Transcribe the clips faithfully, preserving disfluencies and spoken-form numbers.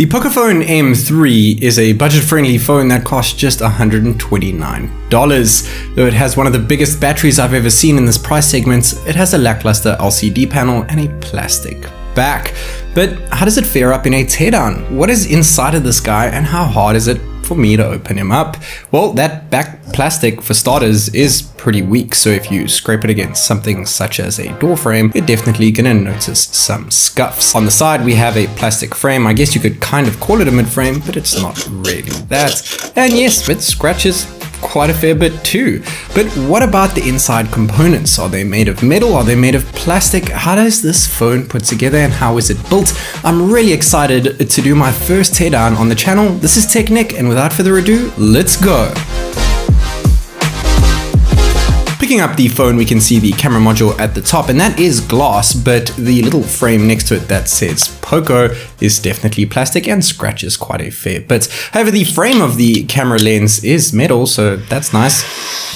The Pocophone M three is a budget-friendly phone that costs just one hundred twenty-nine dollars. Though it has one of the biggest batteries I've ever seen in this price segment, it has a lackluster L C D panel and a plastic back. But how does it fare up in a teardown? What is inside of this guy and how hard is it for me to open him up? Well, that back plastic for starters is pretty weak, so if you scrape it against something such as a door frame, you're definitely gonna notice some scuffs. On the side we have a plastic frame. I guess you could kind of call it a mid-frame, but it's not really that. And yes, it scratches quite a fair bit too. But what about the inside components? Are they made of metal? Are they made of plastic? How does this phone put together and how is it built? I'm really excited to do my first teardown on the channel. This is TechNick, and without further ado, let's go. Picking up the phone, we can see the camera module at the top, and that is glass, but the little frame next to it that says Poco is definitely plastic and scratches quite a fair bit. However, the frame of the camera lens is metal, so that's nice.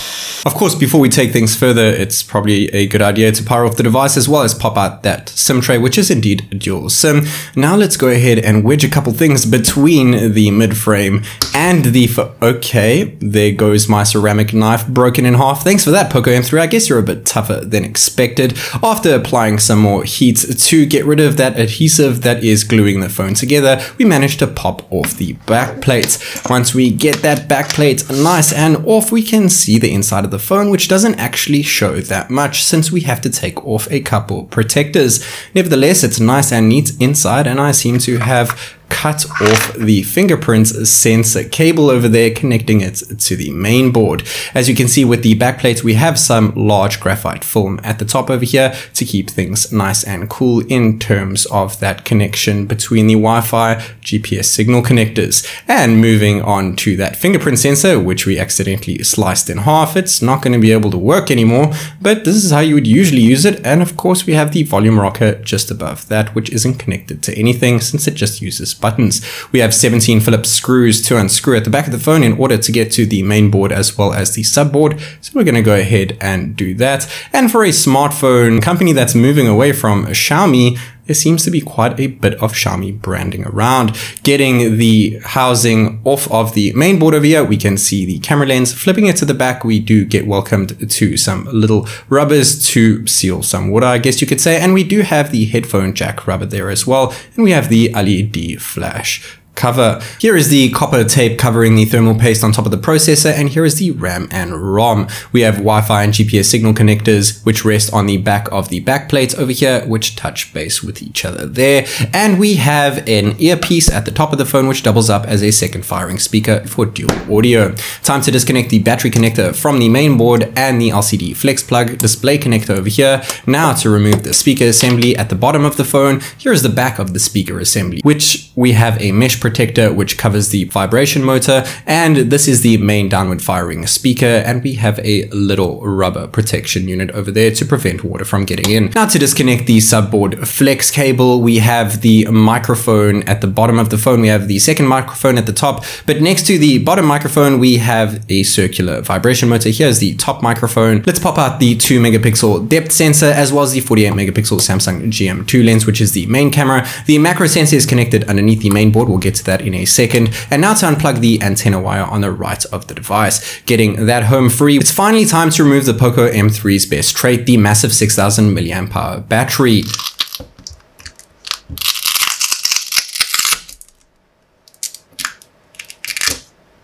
Of course, before we take things further, it's probably a good idea to power off the device as well as pop out that SIM tray, which is indeed a dual SIM. Now let's go ahead and wedge a couple things between the mid-frame and the... Okay, there goes my ceramic knife broken in half. Thanks for that, Poco M three. I guess you're a bit tougher than expected. After applying some more heat to get rid of that adhesive that is gluing the phone together, we managed to pop off the back plate. Once we get that back plate nice and off, we can see the inside of the the phone, which doesn't actually show that much since we have to take off a couple protectors. Nevertheless, it's nice and neat inside, and I seem to have cut off the fingerprint sensor cable over there, connecting it to the main board. As you can see with the back plate, we have some large graphite film at the top over here to keep things nice and cool in terms of that connection between the Wi-Fi G P S signal connectors. And moving on to that fingerprint sensor, which we accidentally sliced in half, it's not going to be able to work anymore, but this is how you would usually use it. And of course, we have the volume rocker just above that, which isn't connected to anything since it just uses buttons. We have seventeen Phillips screws to unscrew at the back of the phone in order to get to the main board as well as the subboard. So we're going to go ahead and do that. And for a smartphone company that's moving away from Xiaomi, there seems to be quite a bit of Xiaomi branding around. Getting the housing off of the main board over here, we can see the camera lens. Flipping it to the back, we do get welcomed to some little rubbers to seal some water, I guess you could say. And we do have the headphone jack rubber there as well. And we have the L E D flash cover. Here is the copper tape covering the thermal paste on top of the processor, and here is the RAM and ROM. We have Wi-Fi and G P S signal connectors, which rest on the back of the back plates over here, which touch base with each other there. And we have an earpiece at the top of the phone, which doubles up as a second firing speaker for dual audio. Time to disconnect the battery connector from the main board and the L C D flex plug display connector over here. Now to remove the speaker assembly at the bottom of the phone, here is the back of the speaker assembly, which we have a mesh protector which covers the vibration motor, and this is the main downward firing speaker, and we have a little rubber protection unit over there to prevent water from getting in. Now to disconnect the subboard flex cable, we have the microphone at the bottom of the phone. We have the second microphone at the top, but next to the bottom microphone we have a circular vibration motor. Here's the top microphone. Let's pop out the two megapixel depth sensor as well as the forty-eight megapixel Samsung G M two lens, which is the main camera. The macro sensor is connected underneath the main board. We'll get to that in a second. And now to unplug the antenna wire on the right of the device. Getting that home free, it's finally time to remove the Poco M three's best trait, the massive six thousand milliamp hour battery.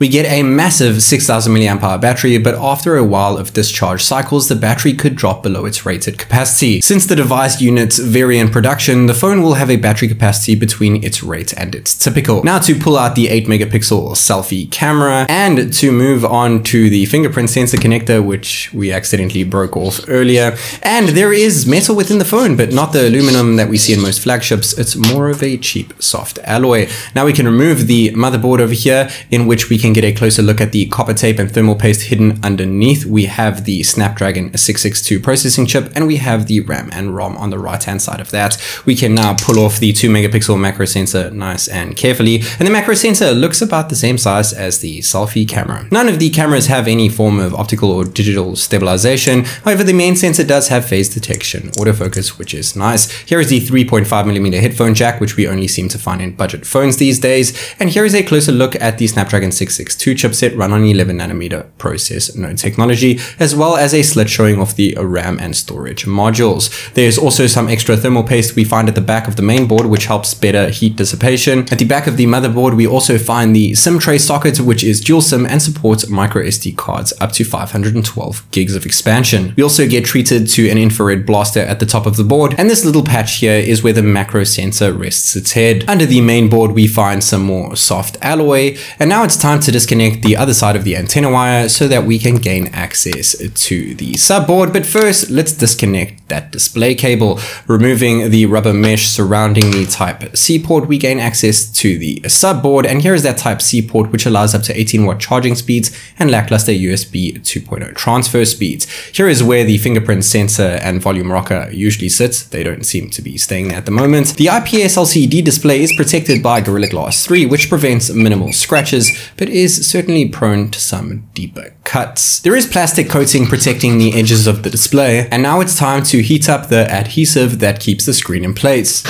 We get a massive six thousand milliamp hour battery, but after a while of discharge cycles, the battery could drop below its rated capacity. Since the device units vary in production, the phone will have a battery capacity between its rate and its typical. Now to pull out the eight megapixel selfie camera and to move on to the fingerprint sensor connector, which we accidentally broke off earlier. And there is metal within the phone, but not the aluminum that we see in most flagships. It's more of a cheap soft alloy. Now we can remove the motherboard over here, in which we can can get a closer look at the copper tape and thermal paste hidden underneath. We have the Snapdragon six sixty-two processing chip, and we have the RAM and ROM on the right hand side of that. We can now pull off the two megapixel macro sensor nice and carefully, and the macro sensor looks about the same size as the selfie camera. None of the cameras have any form of optical or digital stabilization. However, the main sensor does have phase detection autofocus, which is nice. Here is the three point five millimeter headphone jack, which we only seem to find in budget phones these days. And here is a closer look at the Snapdragon six sixty-two chipset run on eleven nanometer process node technology, as well as a slit showing off the RAM and storage modules. There's also some extra thermal paste we find at the back of the main board, which helps better heat dissipation. At the back of the motherboard, we also find the SIM tray socket, which is dual SIM and supports micro S D cards up to five hundred twelve gigs of expansion. We also get treated to an infrared blaster at the top of the board, and this little patch here is where the macro sensor rests its head. Under the main board, we find some more soft alloy, and now it's time to disconnect the other side of the antenna wire so that we can gain access to the subboard. But first, let's disconnect that display cable. Removing the rubber mesh surrounding the Type C port, we gain access to the subboard, and here is that Type C port, which allows up to eighteen watt charging speeds and lackluster U S B two point oh transfer speeds. Here is where the fingerprint sensor and volume rocker usually sits. They don't seem to be staying there at the moment. The I P S L C D display is protected by Gorilla Glass three, which prevents minimal scratches, but is certainly prone to some deeper cuts. There is plastic coating protecting the edges of the display, and now it's time to heat up the adhesive that keeps the screen in place.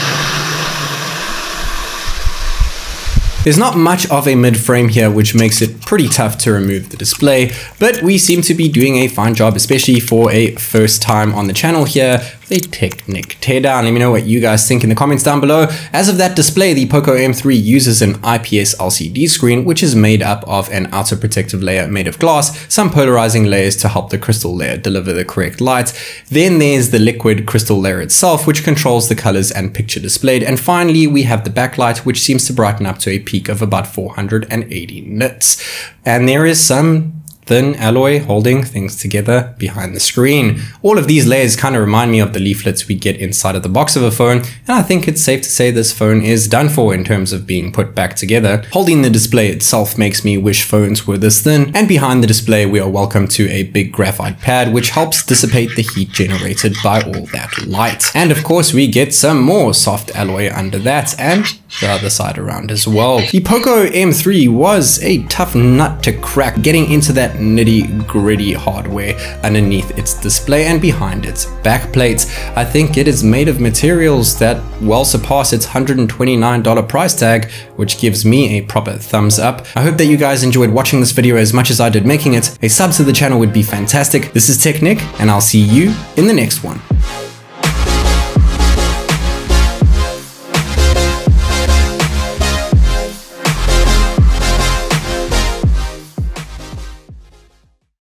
There's not much of a mid-frame here, which makes it pretty tough to remove the display, but we seem to be doing a fine job, especially for a first time on the channel here with a TechNick teardown. Let me know what you guys think in the comments down below. As of that display, the Pocophone M three uses an I P S L C D screen, which is made up of an outer protective layer made of glass, some polarizing layers to help the crystal layer deliver the correct light. Then there's the liquid crystal layer itself, which controls the colors and picture displayed. And finally, we have the backlight, which seems to brighten up to a peak of about four hundred eighty nits. And there is some thin alloy holding things together behind the screen. All of these layers kind of remind me of the leaflets we get inside of the box of a phone, and I think it's safe to say this phone is done for in terms of being put back together. Holding the display itself makes me wish phones were this thin, and behind the display we are welcome to a big graphite pad, which helps dissipate the heat generated by all that light. And of course we get some more soft alloy under that, and the other side around as well. The Pocophone M three was a tough nut to crack, getting into that nitty gritty hardware underneath its display and behind its backplates. I think it is made of materials that well surpass its one hundred twenty-nine dollar price tag, which gives me a proper thumbs up. I hope that you guys enjoyed watching this video as much as I did making it. A sub to the channel would be fantastic. This is TechNick, and I'll see you in the next one.